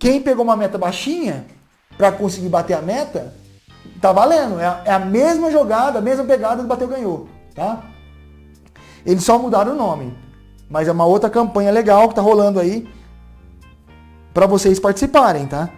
Quem pegou uma meta baixinha para conseguir bater a meta, tá valendo. É a mesma jogada, a mesma pegada do Bateu Ganhou, tá? Eles só mudaram o nome. Mas é uma outra campanha legal que tá rolando aí para vocês participarem, tá?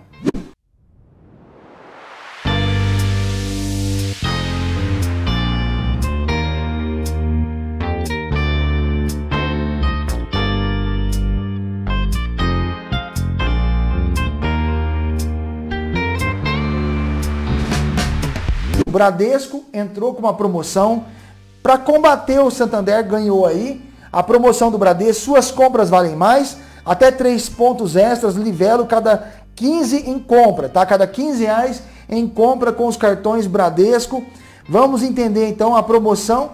O Bradesco entrou com uma promoção para combater o Santander, ganhou aí a promoção do Bradesco, suas compras valem mais, até 3 pontos extras, Livelo cada 15 em compra, tá? Cada 15 reais em compra com os cartões Bradesco. Vamos entender então a promoção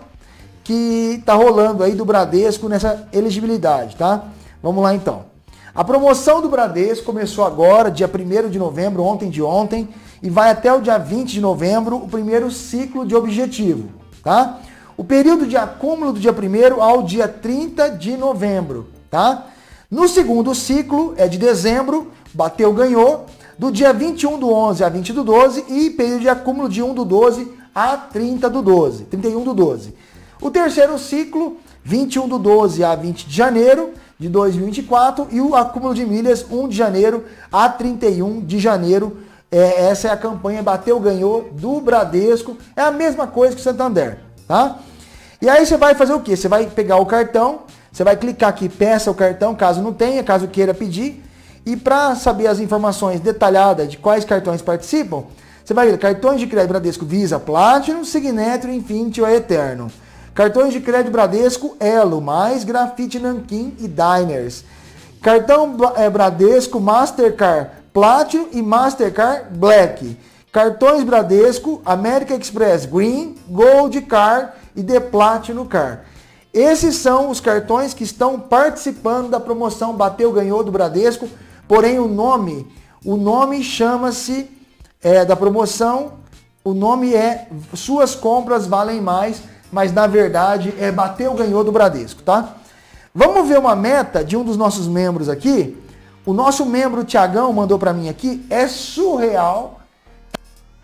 que tá rolando aí do Bradesco nessa elegibilidade, tá? Vamos lá então. A promoção do Bradesco começou agora, dia 1º de novembro, ontem, e vai até o dia 20 de novembro, o primeiro ciclo de objetivo, tá? O período de acúmulo do dia 1º ao dia 30 de novembro, tá? No segundo ciclo, é de dezembro, bateu, ganhou, do dia 21 do 11 a 20 do 12 e período de acúmulo de 1 do 12 a 31 do 12. O terceiro ciclo, 21 do 12 a 20 de janeiro, de 2024, e o acúmulo de milhas 1 de janeiro a 31 de janeiro. Essa é a campanha Bateu Ganhou do Bradesco. É a mesma coisa que o Santander, tá? E aí você vai fazer o que? Você vai pegar o cartão, você vai clicar aqui, peça o cartão, caso não tenha, caso queira pedir. E para saber as informações detalhadas de quais cartões participam, você vai ver cartões de crédito Bradesco Visa Platinum, Signetro Infinity ou Eterno. Cartões de crédito Bradesco Elo, mais Grafite Nanquim e Diners. Cartão Bradesco Mastercard Platinum e Mastercard Black. Cartões Bradesco American Express Green, Gold Card e The Platinum Card. Esses são os cartões que estão participando da promoção Bateu Ganhou do Bradesco. Porém o nome chama-se da promoção, o nome é Suas Compras Valem Mais, mas na verdade é Bateu Ganhou do Bradesco, tá? Vamos ver uma meta de um dos nossos membros aqui. O nosso membro Tiagão mandou para mim aqui, é surreal,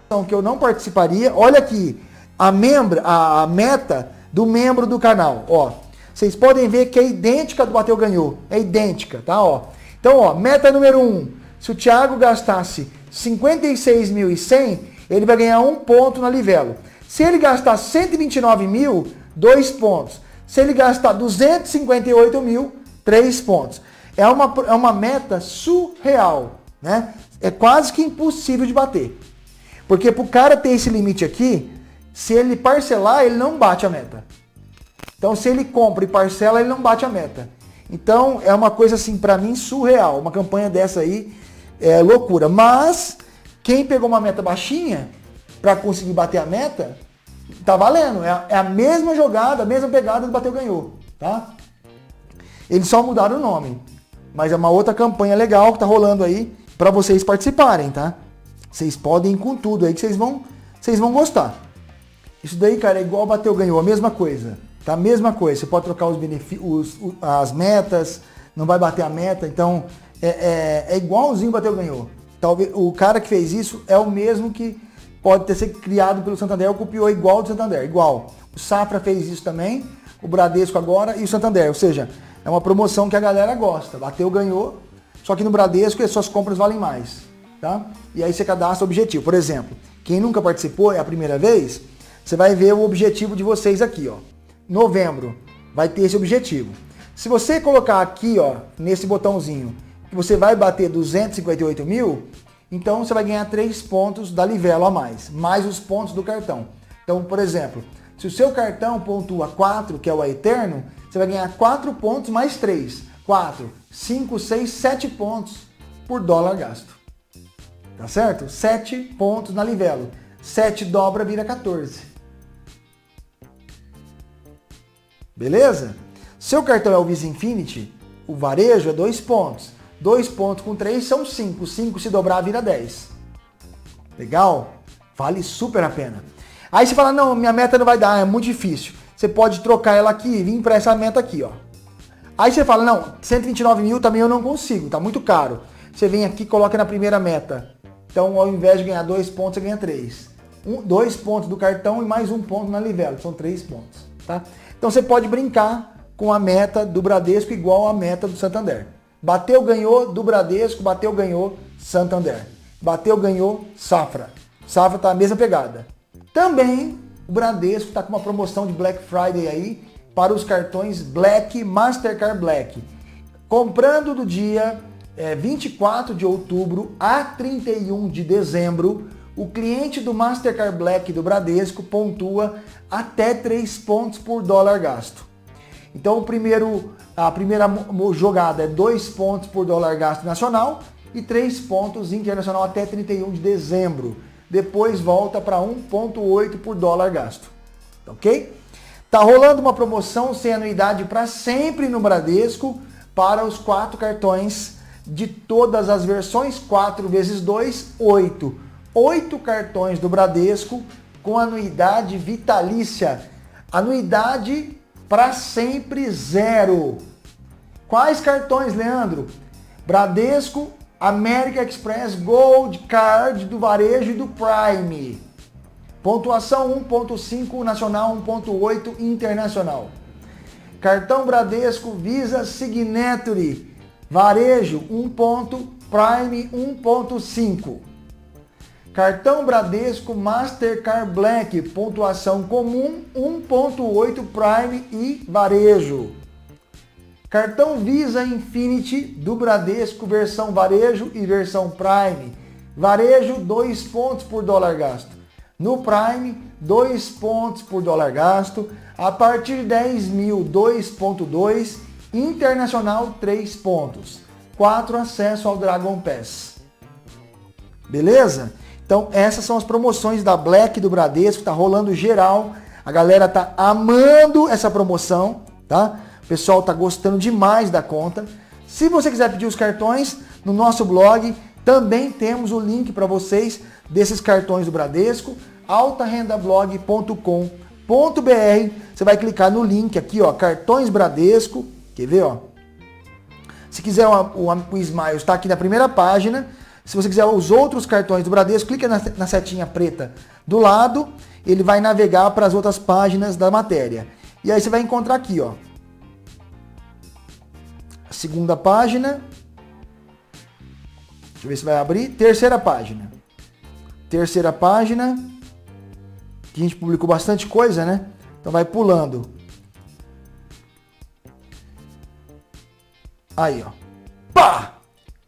então que eu não participaria. Olha aqui a meta do membro do canal, ó. Vocês podem ver que é idêntica do Bateu Ganhou, é idêntica, tá, ó. Então, ó, meta número 1, se o Thiago gastasse 56.100, ele vai ganhar 1 ponto na Livelo. Se ele gastar 129 mil, 2 pontos. Se ele gastar 258 mil, 3 pontos. É uma meta surreal, né? É quase que impossível de bater. Porque para o cara ter esse limite aqui, se ele parcelar, ele não bate a meta. Então, se ele compra e parcela, ele não bate a meta. Então, é uma coisa assim, para mim, surreal. Uma campanha dessa aí é loucura. Mas, quem pegou uma meta baixinha para conseguir bater a meta, tá valendo. É a mesma jogada, a mesma pegada do Bateu Ganhou, tá? Eles só mudaram o nome. Mas é uma outra campanha legal que tá rolando aí para vocês participarem, tá? Vocês podem ir com tudo aí que vocês vão gostar. Isso daí, cara, é igual Bateu Ganhou, a mesma coisa, tá? A mesma coisa. Você pode trocar os benefícios, as metas, não vai bater a meta, então é igualzinho Bateu Ganhou. Talvez o cara que fez isso é o mesmo que pode ter sido criado pelo Santander, ou copiou igual do Santander, igual. O Safra fez isso também, o Bradesco agora e o Santander. Ou seja, é uma promoção que a galera gosta. Bateu, ganhou, só que no Bradesco as suas compras valem mais, tá? E aí você cadastra o objetivo. Por exemplo, quem nunca participou, é a primeira vez, você vai ver o objetivo de vocês aqui, ó. Novembro vai ter esse objetivo. Se você colocar aqui, ó, nesse botãozinho, que você vai bater 258 mil, então você vai ganhar 3 pontos da Livelo a mais, mais os pontos do cartão. Então, por exemplo, se o seu cartão pontua 4, que é o Eterno, você vai ganhar 4 pontos mais 3. 4, 5, 6, 7 pontos por dólar gasto. Tá certo? 7 pontos na Livelo. 7 dobra, vira 14. Beleza? Seu cartão é o Visa Infinity, o varejo é 2 pontos. 2 pontos com 3 são 5. 5 se dobrar vira 10. Legal? Vale super a pena. Aí você fala, não, minha meta não vai dar, é muito difícil. Você pode trocar ela aqui e vir para essa meta aqui, ó. Aí você fala, não, 129 mil também eu não consigo, tá muito caro. você vem aqui e coloca na primeira meta. Então, ao invés de ganhar 2 pontos, você ganha 3. 2 pontos do cartão e mais 1 ponto na Livelo. São 3 pontos. Tá? Então, você pode brincar com a meta do Bradesco igual a meta do Santander. Bateu, ganhou do Bradesco, bateu, ganhou Santander. Bateu, ganhou Safra. Safra tá a mesma pegada. Também o Bradesco está com uma promoção de Black Friday aí para os cartões Black, Mastercard Black. Comprando do dia 24 de outubro a 31 de dezembro, o cliente do Mastercard Black do Bradesco pontua até 3 pontos por dólar gasto. Então a primeira jogada é 2 pontos por dólar gasto nacional e 3 pontos internacional até 31 de dezembro. Depois volta para 1,8 por dólar gasto. Ok? Tá rolando uma promoção sem anuidade para sempre no Bradesco para os 4 cartões de todas as versões, 4 × 2, 8. 8 cartões do Bradesco com anuidade vitalícia. Anuidade para sempre 0. Quais cartões, Leandro? Bradesco, American Express, Gold Card do Varejo e do Prime. Pontuação 1,5 nacional, 1,8 internacional. Cartão Bradesco, Visa Signature, Varejo 1 ponto, Prime 1,5. Cartão Bradesco Mastercard Black, pontuação comum 1,8 Prime e Varejo. Cartão Visa Infinity do Bradesco, versão Varejo e versão Prime. Varejo 2 pontos por dólar gasto. No Prime, 2 pontos por dólar gasto. A partir de 10 mil, 2,2. Internacional, 3 pontos. 4 acesso ao Dragon Pass. Beleza? Então essas são as promoções da Black do Bradesco, tá rolando geral, a galera tá amando essa promoção, tá? O pessoal tá gostando demais da conta. Se você quiser pedir os cartões, no nosso blog também temos o link para vocês desses cartões do Bradesco, altarendablog.com.br. Você vai clicar no link aqui, ó, cartões Bradesco, quer ver, ó? Se quiser o Smiles, tá aqui na primeira página. Se você quiser os outros cartões do Bradesco, clica na setinha preta do lado, ele vai navegar para as outras páginas da matéria. E aí você vai encontrar aqui, ó, a segunda página, deixa eu ver se vai abrir, terceira página, que a gente publicou bastante coisa, né? Então vai pulando. Aí, ó, pá!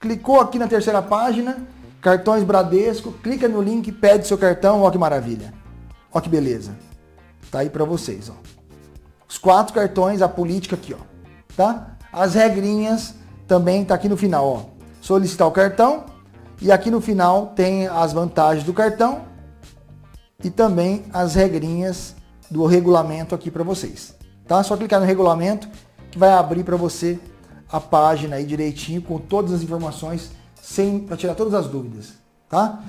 Clicou aqui na terceira página, cartões Bradesco, clica no link e pede seu cartão, ó que maravilha. Ó que beleza. Tá aí pra vocês, ó. Os 4 cartões, a política aqui, ó. Tá? As regrinhas também tá aqui no final, ó. Solicitar o cartão e aqui no final tem as vantagens do cartão e também as regrinhas do regulamento aqui pra vocês. Tá? Só clicar no regulamento que vai abrir pra você a página aí direitinho, com todas as informações, para tirar todas as dúvidas, tá?